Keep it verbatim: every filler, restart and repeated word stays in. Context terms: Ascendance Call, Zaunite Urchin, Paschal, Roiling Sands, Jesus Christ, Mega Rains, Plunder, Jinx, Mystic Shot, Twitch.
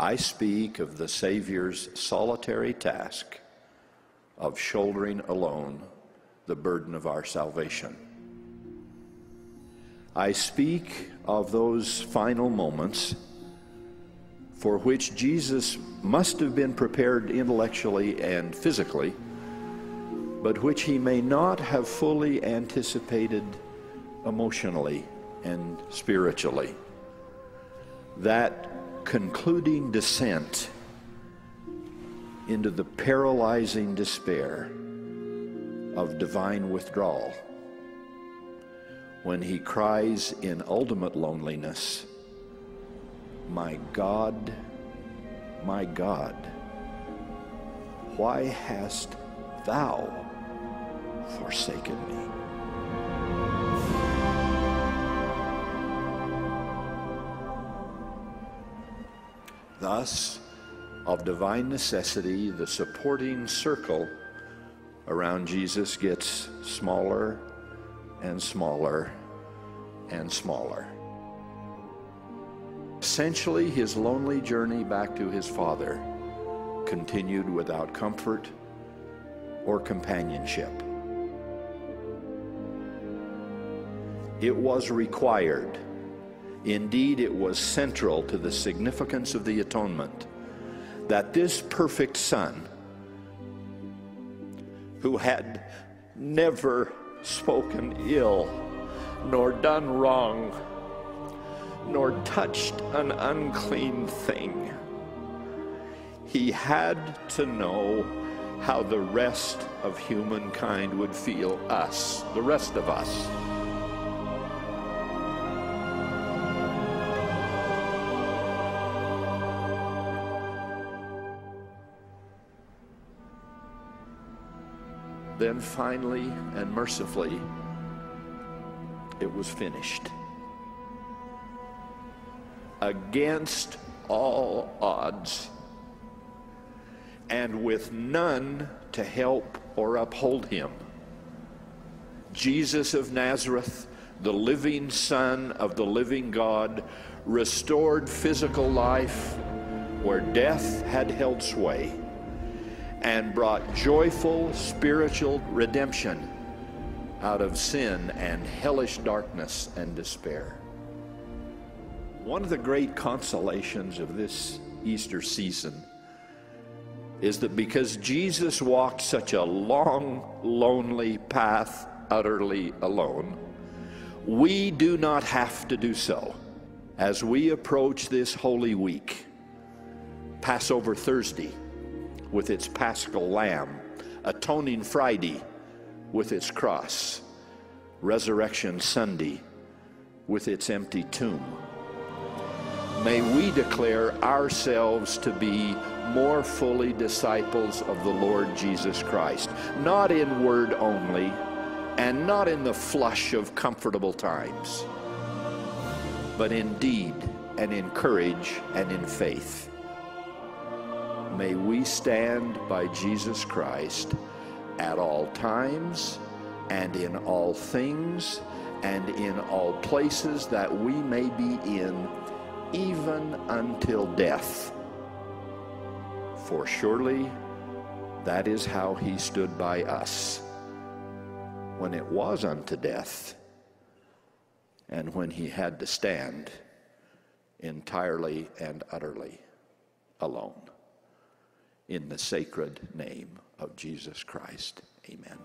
I speak of the Savior's solitary task of shouldering alone the burden of our salvation. I speak of those final moments for which Jesus must have been prepared intellectually and physically, but which he may not have fully anticipated emotionally and spiritually. That concluding descent into the paralyzing despair of divine withdrawal, when he cries in ultimate loneliness, "My God, my God, why hast thou forsaken me?" Thus, of divine necessity, the supporting circle around Jesus gets smaller and smaller and smaller. Essentially, his lonely journey back to his Father continued without comfort or companionship. It was required. Indeed, it was central to the significance of the atonement that this perfect Son, who had never spoken ill, nor done wrong, nor touched an unclean thing, he had to know how the rest of humankind would feel, us, the rest of us. Then finally and mercifully, it was finished. Against all odds, and with none to help or uphold him, Jesus of Nazareth, the living Son of the living God, restored physical life where death had held sway, and brought joyful spiritual redemption out of sin and hellish darkness and despair. One of the great consolations of this Easter season is that because Jesus walked such a long, lonely path utterly alone, we do not have to do so. As we approach this Holy Week, Passover Thursday with its Paschal Lamb, Atoning Friday with its cross, Resurrection Sunday with its empty tomb, may we declare ourselves to be more fully disciples of the Lord Jesus Christ, not in word only, and not in the flush of comfortable times, but in deed and in courage and in faith. May we stand by Jesus Christ at all times and in all things and in all places that we may be in, even until death. For surely that is how he stood by us when it was unto death, and when he had to stand entirely and utterly alone. In the sacred name of Jesus Christ, amen.